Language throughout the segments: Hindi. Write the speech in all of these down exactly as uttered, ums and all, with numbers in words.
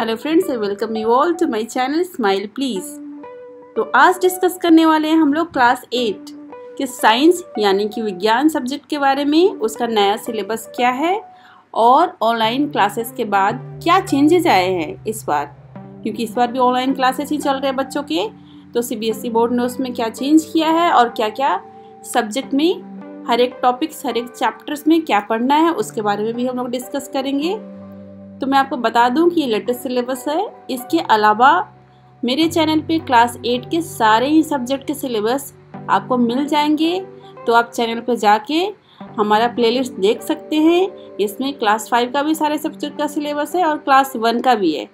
Hello friends, I welcome you all to my channel smile please. तो आज डिस्कस करने वाले हैं हम लोग क्लास एट के साइंस यानी कि विज्ञान सब्जेक्ट के बारे में। उसका नया सिलेबस क्या है और ऑनलाइन क्लासेस के बाद क्या चेंजेस आए हैं इस बार, क्योंकि इस बार भी ऑनलाइन क्लासेस ही चल रहे हैं बच्चों के। तो सीबीएसई बोर्ड ने उसमें क्या चेंज किया है और क्या क्या सब्जेक्ट में, हर एक टॉपिक्स, हर एक चैप्टर्स में क्या पढ़ना है, उसके बारे में भी हम लोग डिस्कस करेंगे। तो मैं आपको बता दूं कि ये लेटेस्ट सिलेबस है। इसके अलावा मेरे चैनल पे क्लास एट के सारे ही सब्जेक्ट के सिलेबस आपको मिल जाएंगे, तो आप चैनल पे जाके हमारा प्लेलिस्ट देख सकते हैं। इसमें क्लास फाइव का भी सारे सब्जेक्ट का सिलेबस है और क्लास वन का भी है।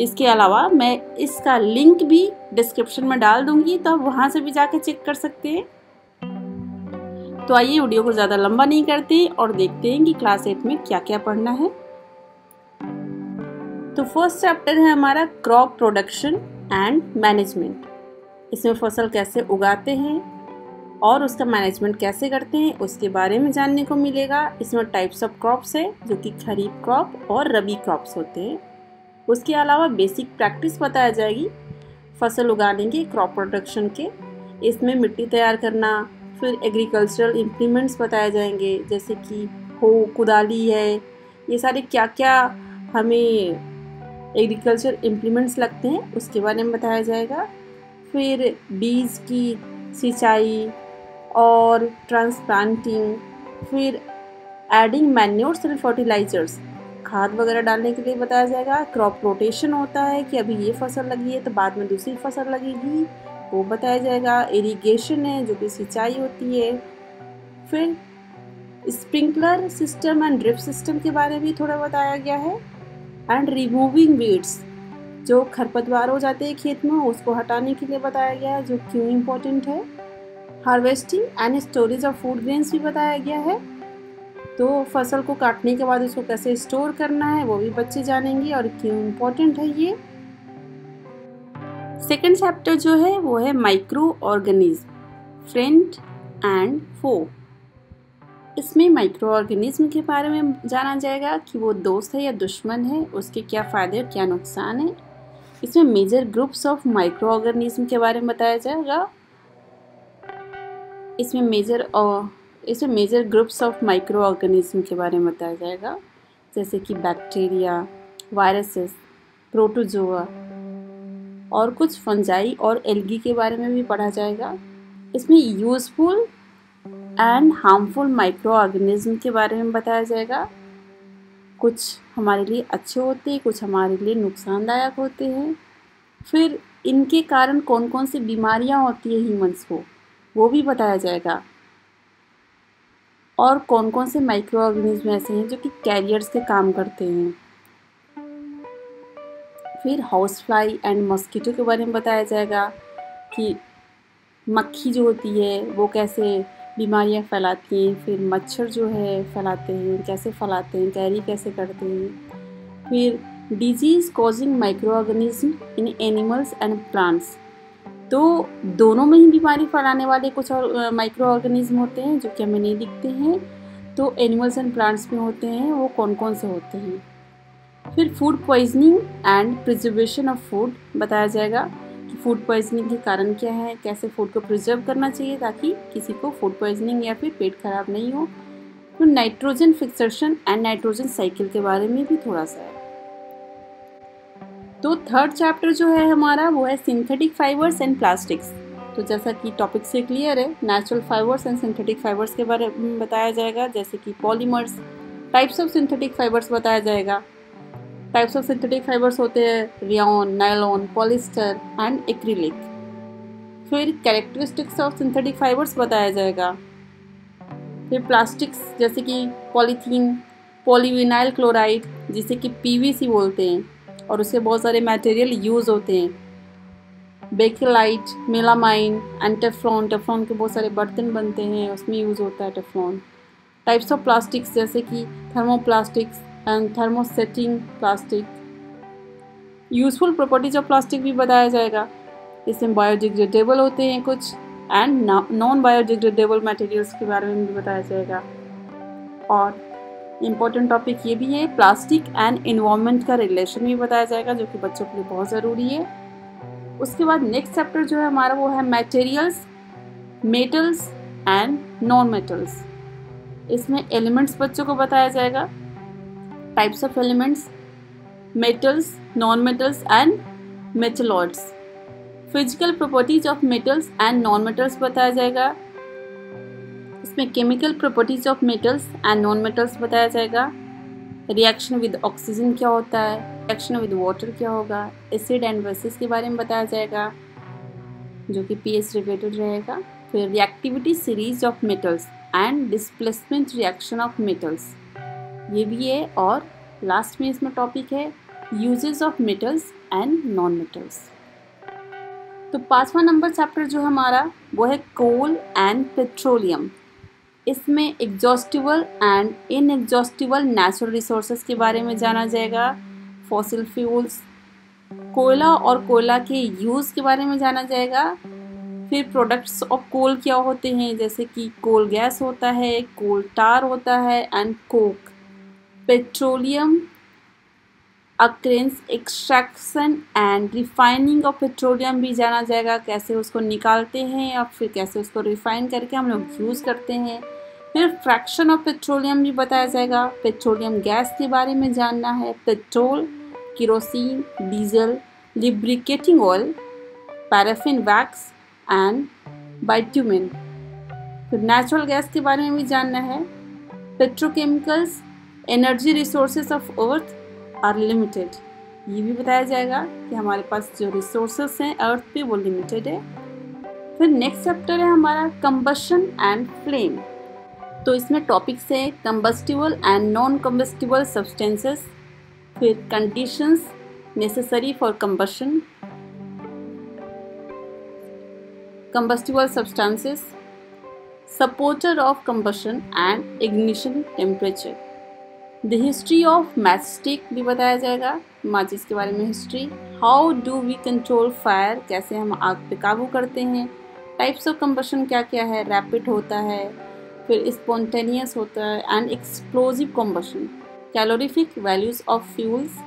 इसके अलावा मैं इसका लिंक भी डिस्क्रिप्शन में डाल दूँगी, तो आप वहाँ से भी जाके चेक कर सकते हैं। तो आइए वीडियो को ज़्यादा लंबा नहीं करते और देखते हैं कि क्लास एट में क्या क्या पढ़ना है। तो फर्स्ट चैप्टर है हमारा क्रॉप प्रोडक्शन एंड मैनेजमेंट। इसमें फसल कैसे उगाते हैं और उसका मैनेजमेंट कैसे करते हैं उसके बारे में जानने को मिलेगा। इसमें टाइप्स ऑफ क्रॉप्स है जो कि खरीफ क्रॉप और रबी क्रॉप्स होते हैं। उसके अलावा बेसिक प्रैक्टिस बताया जाएगी फसल उगाने के, क्रॉप प्रोडक्शन के। इसमें मिट्टी तैयार करना, फिर एग्रीकल्चरल इम्प्लीमेंट्स बताए जाएंगे जैसे कि हो, कुदाली है, ये सारे क्या क्या हमें एग्रीकल्चर इम्प्लीमेंट्स लगते हैं उसके बारे में बताया जाएगा। फिर बीज की सिंचाई और ट्रांसप्लांटिंग, फिर एडिंग मैन्योर्स एंड फर्टिलाइजर्स, खाद वगैरह डालने के लिए बताया जाएगा। क्रॉप रोटेशन होता है कि अभी ये फसल लगी है तो बाद में दूसरी फसल लगेगी, वो बताया जाएगा। इरिगेशन है जो कि सिंचाई होती है। फिर sprinkler system and drip system के बारे में भी थोड़ा बताया गया है। एंड रिमूविंग वीड्स, जो खरपतवार हो जाते हैं खेत में, उसको हटाने के लिए बताया गया है जो क्यों इम्पोर्टेंट है। Harvesting and storage of food grains भी बताया गया है, तो फसल को काटने के बाद उसको कैसे स्टोर करना है वो भी बच्चे जानेंगे और क्यों इम्पोर्टेंट है ये। सेकेंड चैप्टर जो है वो है micro organism friend and foe. इसमें माइक्रो ऑर्गेनिज्म के बारे में जाना जाएगा कि वो दोस्त है या दुश्मन है, उसके क्या फ़ायदे और क्या नुकसान है। इसमें major groups of micro organism के बारे में बताया जाएगा। इसमें मेजर इसमें major groups of micro organism के बारे में बताया जाएगा जैसे कि बैक्टीरिया, वायरसेस, प्रोटोजोआ और कुछ फंजाई और एल्गी के बारे में भी पढ़ा जाएगा। इसमें useful and harmful micro organism के बारे में बताया जाएगा। कुछ हमारे लिए अच्छे होते हैं, कुछ हमारे लिए नुकसानदायक होते हैं। फिर इनके कारण कौन कौन सी बीमारियां होती है ह्यूमंस को, वो भी बताया जाएगा। और कौन कौन से माइक्रो ऑर्गेनिज्म ऐसे हैं जो कि कैरियर्स के काम करते हैं। फिर हाउस फ्लाई एंड मॉस्किटो के बारे में बताया जाएगा कि मक्खी जो होती है वो कैसे बीमारियां फैलाती हैं। फिर मच्छर जो है फैलाते हैं, कैसे फैलाते हैं, कैरी कैसे करते हैं। फिर disease causing micro organism in animals and plants, तो दोनों में ही बीमारी फैलाने वाले कुछ और माइक्रो ऑर्गेनिज्म होते हैं जो कि हमें नहीं दिखते हैं, तो एनिमल्स एंड प्लांट्स में होते हैं, वो कौन कौन से होते हैं। फिर food poisoning and preservation of food बताया जाएगा, फूड पॉइजनिंग के कारण क्या है, कैसे फूड को प्रिजर्व करना चाहिए ताकि किसी को फूड पॉइजनिंग या फिर पेट खराब नहीं हो। तो nitrogen fixation and nitrogen cycle के बारे में भी थोड़ा सा है। तो थर्ड चैप्टर जो है हमारा वो है सिंथेटिक फाइबर्स एंड प्लास्टिक्स। तो जैसा कि टॉपिक से क्लियर है, natural fibres and synthetic fibres के बारे में बताया जाएगा जैसे कि polymers, types of synthetic fibres बताया जाएगा। टाइप्स ऑफ सिंथेटिक फाइबर्स होते हैं rayon, nylon, polyester and acrylic. फिर कैरेक्टरिस्टिक्स ऑफ सिंथेटिक फाइबर्स बताया जाएगा। फिर प्लास्टिक्स जैसे कि पॉलीथीन, पॉलीविनाइल क्लोराइड जिसे कि पीवीसी बोलते हैं, और उससे बहुत सारे मटेरियल यूज़ होते हैं, bakelite, melamine and Teflon. Teflon के बहुत सारे बर्तन बनते हैं, उसमें यूज़ होता है टेफ्लॉन। टाइप्स ऑफ प्लास्टिक्स जैसे कि thermoplastics and thermosetting plastic. Useful properties of plastic भी बताया जाएगा। इसमें बायोडिग्रेडेबल होते हैं कुछ एंड नॉन बायोडिग्रेडेबल मटेरियल्स के बारे में भी बताया जाएगा। और इम्पोर्टेंट टॉपिक ये भी है। प्लास्टिक एंड एनवायरनमेंट का रिलेशन भी बताया जाएगा जो कि बच्चों के लिए बहुत ज़रूरी है। उसके बाद नेक्स्ट चैप्टर जो है हमारा वो है materials, metals and non metals. इसमें एलिमेंट्स बच्चों को बताया जाएगा, types of elements, metals, non metals and metalloids. Physical properties of metals and non metals बताया जाएगा। इसमें chemical properties of metals and non metals बताया जाएगा। रिएक्शन विद ऑक्सीजन क्या होता है, रिएक्शन विद वाटर क्या होगा, एसिड एंड बेसिस के बारे में बताया जाएगा जो कि पीएच रिलेटेड रहेगा। फिर reactivity series of metals and displacement reaction of metals, ये भी है। और लास्ट में इसमें टॉपिक है uses of metals and non metals. तो पाँचवा नंबर चैप्टर जो हमारा वो है कोल एंड पेट्रोलियम। इसमें exhaustible and inexhaustible natural resources के बारे में जाना जाएगा। फॉसिल फ्यूल्स, कोयला और कोयला के यूज़ के बारे में जाना जाएगा। फिर प्रोडक्ट्स ऑफ कोल क्या होते हैं, जैसे कि कोल गैस होता है, कोल टार होता है and coke. Petroleum occurrence, extraction and refining of petroleum भी जाना जाएगा, कैसे उसको निकालते हैं और फिर कैसे उसको रिफाइन करके हम लोग यूज़ करते हैं। फिर फ्रैक्शन ऑफ पेट्रोलियम भी बताया जाएगा। पेट्रोलियम गैस के बारे में जानना है, petrol, kerosene, diesel, lubricating oil, paraffin wax and bitumen. फिर नेचुरल गैस के बारे में भी जानना है। Petrochemicals, energy resources of earth are limited, ये भी बताया जाएगा कि हमारे पास जो रिसोर्सेस हैं अर्थ पे वो लिमिटेड है। फिर नेक्स्ट चैप्टर है हमारा कंबशन एंड फ्लेम। तो इसमें टॉपिक्स है combustible and non combustible substances, फिर conditions necessary for combustion, combustible substances, supporter of combustion and ignition temperature. The history of matchstick भी बताया जाएगा, माचिस के बारे में history. How do we control fire, कैसे हम आग पे काबू करते हैं। टाइप्स ऑफ कंबशन क्या क्या है, रैपिड होता है, फिर स्पॉन्टेनियस होता है and explosive combustion. Calorific values of fuels,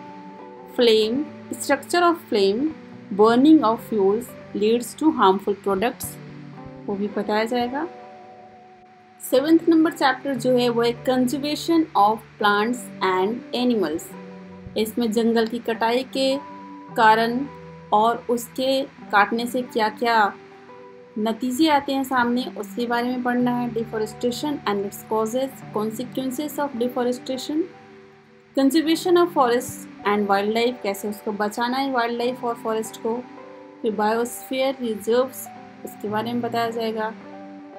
flame, structure of flame, burning of fuels leads to harmful products, वो भी बताया जाएगा। सेवेंथ नंबर चैप्टर जो है वो है conservation of plants and animals. इसमें जंगल की कटाई के कारण और उसके काटने से क्या क्या नतीजे आते हैं सामने, उसके बारे में पढ़ना है। Deforestation and its causes, consequences of deforestation. Conservation of forest and wild life, कैसे उसको बचाना है वाइल्ड लाइफ और फॉरेस्ट को। फिर बायोस्फीयर रिजर्व्स, उसके बारे में बताया जाएगा।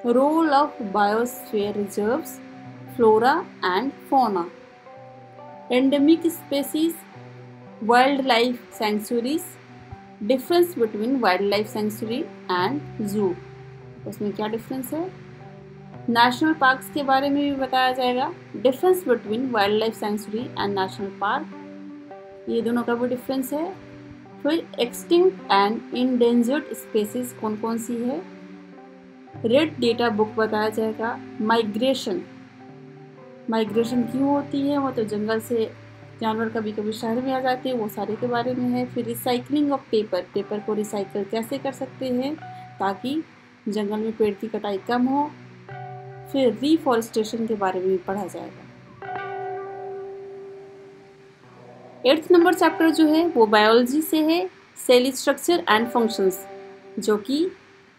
Role of biosphere reserves, flora and fauna. Endemic species, wild life sanctuaries, difference between wild life sanctuary and zoo, उसमें क्या डिफरेंस है। नेशनल पार्क्स के बारे में भी बताया जाएगा। Difference between wild life sanctuary and national park, ये दोनों का भी डिफरेंस है। फिर एक्सटिंक्ट एंड इंडेंजर्ड स्पीशीज कौन कौन सी है। रेड डेटा बुक बताया जाएगा। माइग्रेशन, माइग्रेशन क्यों होती है, वो तो जंगल से जानवर कभी कभी शहर में आ जाते हैं, वो सारे के बारे में है। फिर रिसाइकलिंग ऑफ पेपर, पेपर को रिसाइकल कैसे कर सकते हैं ताकि जंगल में पेड़ की कटाई कम हो। फिर रिफॉरेस्टेशन के बारे में भी पढ़ा जाएगा। एट्थ नंबर चैप्टर जो है वो बायोलॉजी से है, सेल स्ट्रक्चर एंड फंक्शंस, जो कि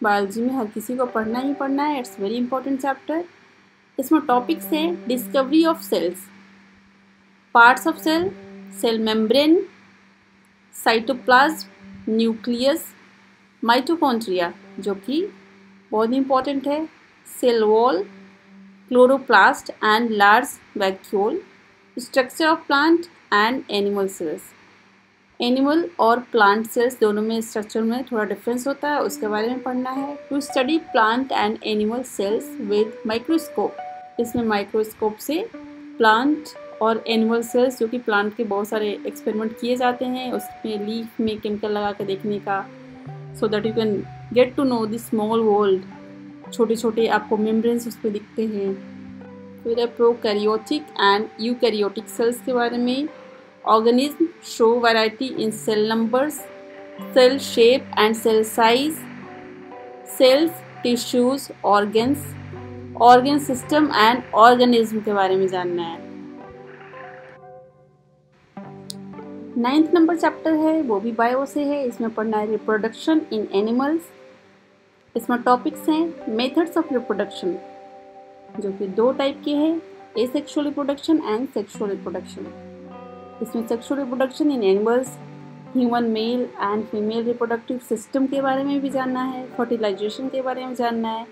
बायोलॉजी में हर किसी को पढ़ना ही पढ़ना है। It's very important chapter. इसमें टॉपिक्स हैं discovery of cells, parts of cell, cell membrane, cytoplasm, nucleus, mitochondria जो कि बहुत इंपॉर्टेंट है, cell wall, chloroplast and large vacuole, structure of plant and animal cells. Animal और प्लांट सेल्स दोनों में स्ट्रक्चर में थोड़ा डिफरेंस होता है, उसके बारे में पढ़ना है। To study plant and animal cells with microscope, इसमें माइक्रोस्कोप से प्लांट और एनिमल सेल्स, जो कि प्लांट के बहुत सारे एक्सपेरिमेंट किए जाते हैं, उसमें लीफ में केमिकल लगा के देखने का, so that you can get to know this small world. छोटे छोटे आपको मेम्ब्रेन्स उसमें दिखते हैं। फिर है प्रोकैरियोटिक एंड यूकैरियोटिक सेल्स के बारे में। Organism show variety in cell numbers, cell shape and cell size, cells, tissues, organs, organ system and organism के बारे में जानना है। नाइन्थ नंबर चैप्टर है वो भी बायो से है। इसमें पढ़ना है रिप्रोडक्शन इन एनिमल्स। इसमें टॉपिक्स हैं मेथड्स ऑफ रिप्रोडक्शन, जो कि दो टाइप के हैं, asexual reproduction and sexual reproduction. इसमें sexual reproduction in animals, human male and female reproductive system के बारे में भी जानना है, फर्टिलाइजेशन के बारे में जानना है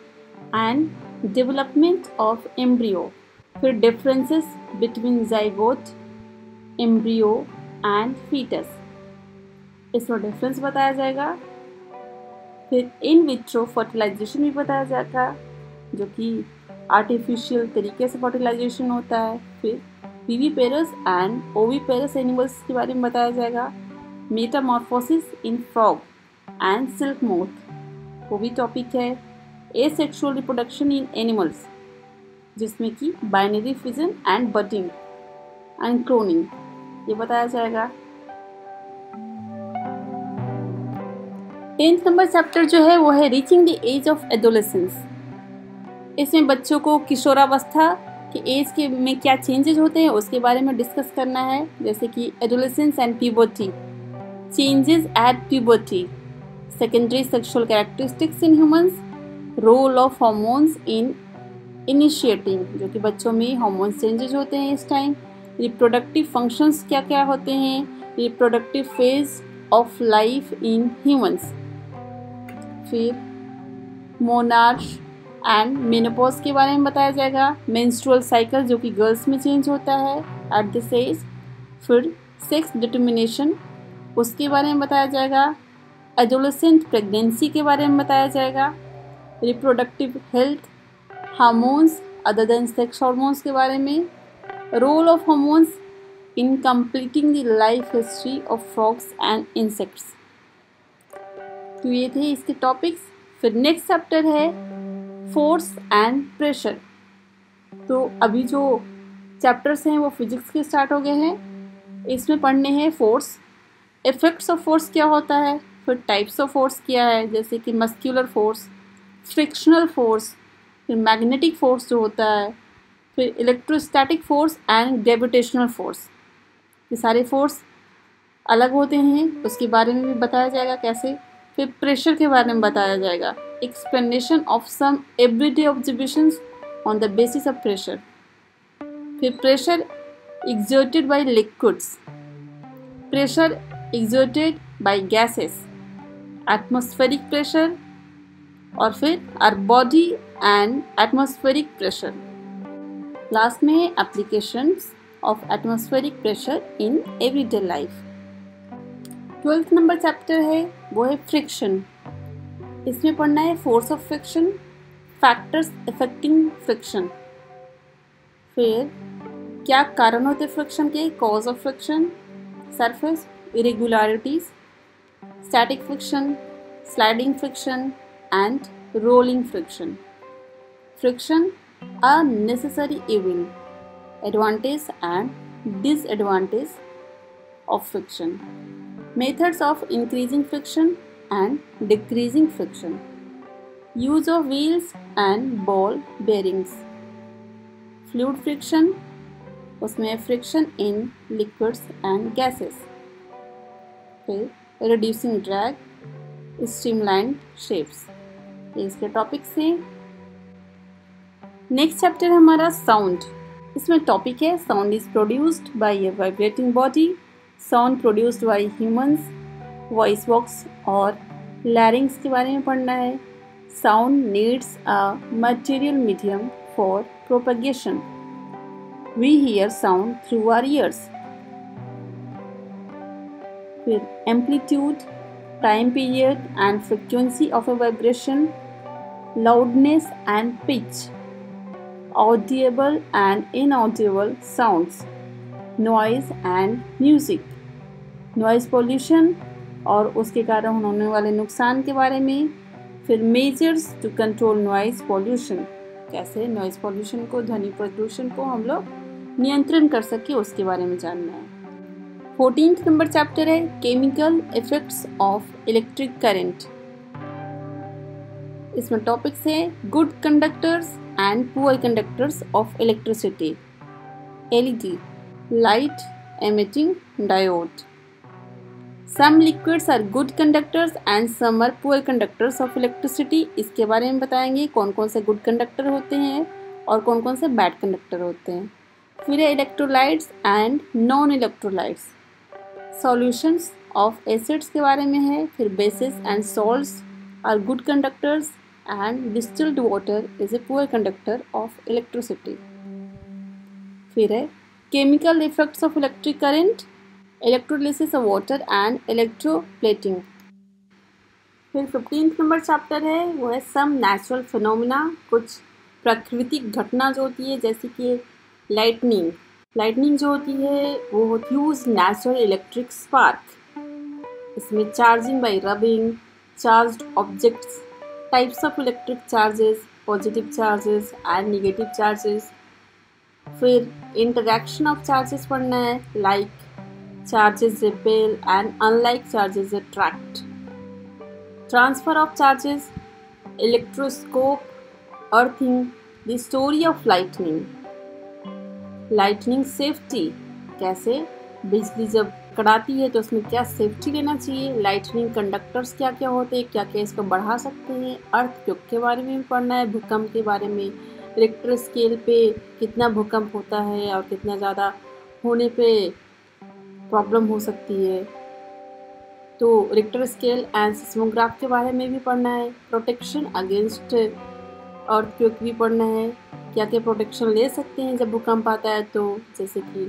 एंड डेवलपमेंट ऑफ एम्ब्रियो। फिर differences between zygote, embryo and foetus, इसमें डिफरेंस बताया जाएगा। फिर इन विट्रो फर्टिलाइजेशन भी बताया जाएगा, जो कि आर्टिफिशियल तरीके से फर्टिलाइजेशन होता है। फिर विविपेरस एंड ओविपेरस एनिमल्स के बारे में बताया जाएगा। Metamorphosis in frog and silk moth, वो भी टॉपिक है। एसेक्सुअल रिप्रोडक्शन इन एनिमल्स, जिसमें कि binary fission and budding and cloning, ये बताया जाएगा। टेंथ नंबर चैप्टर जो है वो है reaching the age of adolescence. इसमें बच्चों को किशोरावस्था कि एज के में क्या चेंजेज होते हैं उसके बारे में डिस्कस करना है, जैसे कि adolescence and puberty, changes at puberty, secondary sexual characteristics in humans, role of hormones in initiating, जो कि बच्चों में हॉर्मोन्स चेंजेज होते हैं इस टाइम, रिप्रोडक्टिव फंक्शंस क्या क्या होते हैं, reproductive phase of life in humans. फिर मोनार्श एंड मेनोपॉज के बारे में बताया जाएगा, मेंस्ट्रुअल साइकिल जो कि गर्ल्स में चेंज होता है एट दिस एज। फिर सेक्स डिटर्मिनेशन, उसके बारे में बताया जाएगा, एडोलेसेंट प्रेगनेंसी के बारे में बताया जाएगा, reproductive health, hormones other than sex hormones के बारे में, role of hormones in completing the life history of frogs and insects. तो ये थे इसके टॉपिक्स। फिर नेक्स्ट चैप्टर है फोर्स एंड प्रेशर। तो अभी जो चैप्टर्स हैं वो फिजिक्स के स्टार्ट हो गए हैं। इसमें पढ़ने हैं फोर्स, इफेक्ट्स ऑफ फोर्स क्या होता है, फिर टाइप्स ऑफ फोर्स क्या है, जैसे कि मस्कुलर फोर्स, फ्रिक्शनल फोर्स, फिर मैग्नेटिक फोर्स जो होता है, फिर electrostatic force and gravitational force. ये सारे फोर्स अलग होते हैं, उसके बारे में भी बताया जाएगा कैसे। फिर प्रेशर के बारे में बताया जाएगा, explanation of some everyday observations on the basis of pressure. फिर pressure exerted by liquids, pressure exerted by gases, atmospheric pressure, और फिर our body and atmospheric pressure. Last में है applications of atmospheric pressure in everyday life. Twelfth number chapter है वो है फ्रिक्शन। इसमें पढ़ना है force of friction, factors affecting friction, फिर क्या कारण होते फ्रिक्शन के, cause of friction, surface irregularities, static friction, sliding friction and rolling friction. Friction a necessary evil, advantage and disadvantage of friction, methods of increasing friction and decreasing friction, use of wheels and ball bearings, fluid friction, उसमें friction in liquids and gases, फिर reducing drag, streamlined shapes, ये इसके टॉपिक्स हैं। नेक्स्ट चैप्टर हमारा साउंड। इसमें टॉपिक है sound is produced by a vibrating body, sound produced by humans, voice box और लैरिंग्स के बारे में पढ़ना है। Sound needs a material medium for propagation, we hear sound through our ears. फिर amplitude, time period and frequency of a vibration, loudness and pitch, audible and inaudible sounds, noise and music, noise pollution और उसके कारण होने वाले नुकसान के बारे में। फिर measures to control noise pollution, कैसे नॉइज़ पॉल्यूशन को, ध्वनि प्रदूषण को हम लोग नियंत्रण कर सके, उसके बारे में जानना है। फोर्टीन नंबर चैप्टर है chemical effects of electric current. इसमें टॉपिक्स हैं good conductors and poor conductors of electricity, LED, light emitting diode. Some liquids are good conductors and some are poor conductors of electricity. इसके बारे में बताएंगे कौन कौन से गुड कंडक्टर होते हैं और कौन कौन से बैड कंडक्टर होते हैं। फिर है electrolytes and non electrolytes, solutions of acids के बारे में है। फिर bases and salts are good conductors and distilled water is a poor conductor of electricity. फिर है chemical effects of electric current, electrolysis of water and electroplating. फिर फिफ्टींथ नंबर चैप्टर है वो है सम नेचुरल फिनोमिना, कुछ प्राकृतिक घटना जो होती है, जैसे कि लाइटनिंग। लाइटनिंग जो होती है वो होती यूज नेचुरल इलेक्ट्रिक स्पार्क। इसमें charging by rubbing, charged objects, types of electric charges, positive charges and negative charges. फिर इंटरेक्शन ऑफ चार्जेस पढ़ना है, like charges repel and unlike charges attract, transfer of charges, electroscope, earthing, the story of lightning, lightning safety, कैसे बिजली जब कड़ाती है तो उसमें क्या सेफ्टी लेना चाहिए, लाइटनिंग कंडक्टर्स क्या क्या होते हैं, क्या क्या इसको बढ़ा सकते हैं। अर्थक्वेक के बारे में पढ़ना है, भूकंप के बारे में, रिक्टर स्केल पे कितना भूकंप होता है और कितना ज़्यादा होने पे प्रॉब्लम हो सकती है, तो रिक्टर स्केल एंड सिस्मोग्राफ के बारे में भी पढ़ना है। प्रोटेक्शन अगेंस्ट अर्थक्वेक भी पढ़ना है, क्या क्या प्रोटेक्शन ले सकते हैं जब भूकंप आता है, तो जैसे कि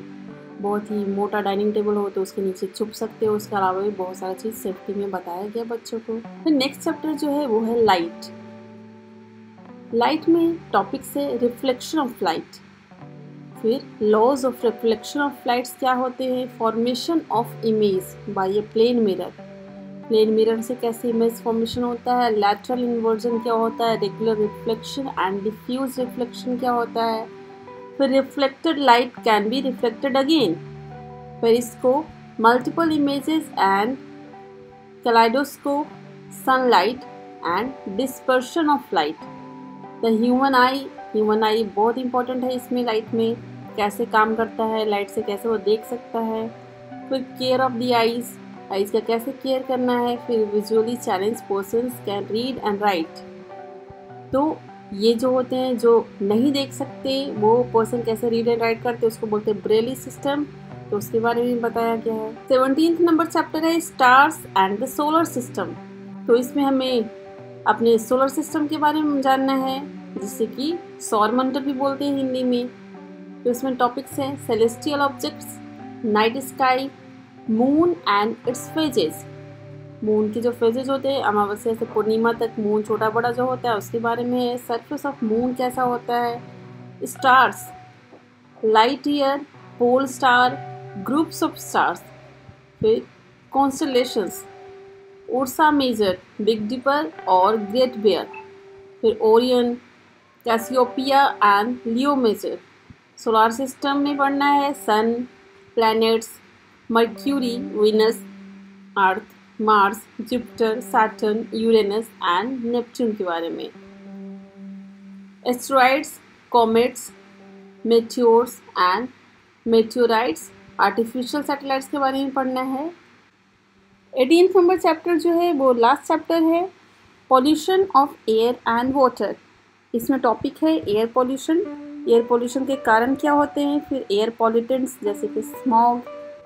बहुत ही मोटा डाइनिंग टेबल हो तो उसके नीचे छुप सकते हो। उसके अलावा भी बहुत सारा चीज़ सेफ्टी में बताया गया बच्चों को। फिर नेक्स्ट चैप्टर जो है वो है लाइट। लाइट में टॉपिक्स है रिफ्लेक्शन ऑफ लाइट, फिर laws of reflection of lights क्या होते हैं, formation of image by a plane mirror, plane mirror से कैसे इमेज फॉर्मेशन होता है, लैटरल इन्वर्जन क्या होता है, regular reflection and diffuse reflection क्या होता है। फिर reflected light can be reflected again, periscope, multiple images and kaleidoscope, sunlight and dispersion of light. The human eye, human eye बहुत इंपॉर्टेंट है इसमें, लाइट में कैसे काम करता है, लाइट से कैसे वो देख सकता है। फिर care of the eyes, eyes का कैसे केयर करना है। फिर visually challenge persons can read and write, तो ये जो होते हैं जो नहीं देख सकते वो पर्सन कैसे रीड एंड राइट करते उसको बोलते हैं ब्रेली सिस्टम, तो उसके बारे में बताया गया है। सेवनटीन नंबर चैप्टर है stars and the solar system, तो इसमें हमें अपने सोलर सिस्टम के बारे में जानना है, जिसे कि सौरमंडल भी बोलते हैं हिंदी में। तो इसमें टॉपिक्स हैं celestial objects, night sky, moon and its phases, moon के जो फेजेस होते हैं अमावस्या से पूर्णिमा तक मून छोटा बड़ा जो होता है उसके बारे में है, सरफेस ऑफ मून कैसा होता है, stars, light year, pole star, groups of stars, फिर constellations, Ursa Major, big dipper और ग्रेट बेयर, फिर Orion, Cassiopeia and Leo major. Solar system में पढ़ना है sun, planets, Mercury, Venus, Earth, Mars, Jupiter, Saturn, Uranus and Neptune के बारे में, asteroids, comets, meteors and meteorites, artificial satellites के बारे में पढ़ना है। एटीन नंबर चैप्टर जो है वो लास्ट चैप्टर है pollution of air and water. इसमें टॉपिक है एयर पॉल्यूशन, एयर पॉल्यूशन के कारण क्या होते हैं, फिर एयर पॉल्यूटेंट्स जैसे कि smog,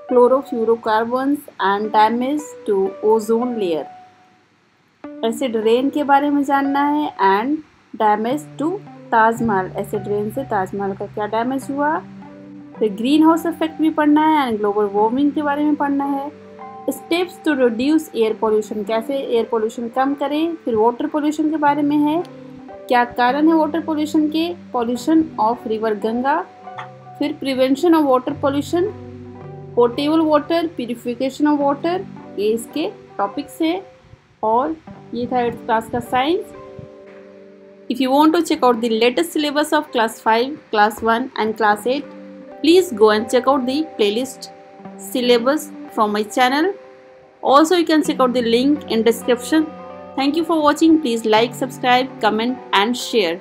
chlorofluorocarbons and damage to ozone layer. Acid rain के बारे में जानना है and damage to Taj Mahal, acid rain से ताजमहल का क्या डैमेज हुआ। फिर ग्रीन हाउस इफेक्ट भी पढ़ना है एंड ग्लोबल वार्मिंग के बारे में पढ़ना है। Steps to reduce air pollution, कैसे एयर पोल्यूशन कम करें। फिर वाटर पोल्यूशन के बारे में है, क्या कारण है वाटर पोल्यूशन के, पोल्यूशन ऑफ रिवर गंगा। फिर prevention of water pollution, portable water, purification of water, ये इसके टॉपिक्स हैं। और ये था एट्थ क्लास का science. If you want to check out the latest syllabus of class five, class one and class eight, please go and check out the playlist syllabus from my channel. Also, you can check out the link in description. Thank you for watching. Please like, subscribe, comment and share.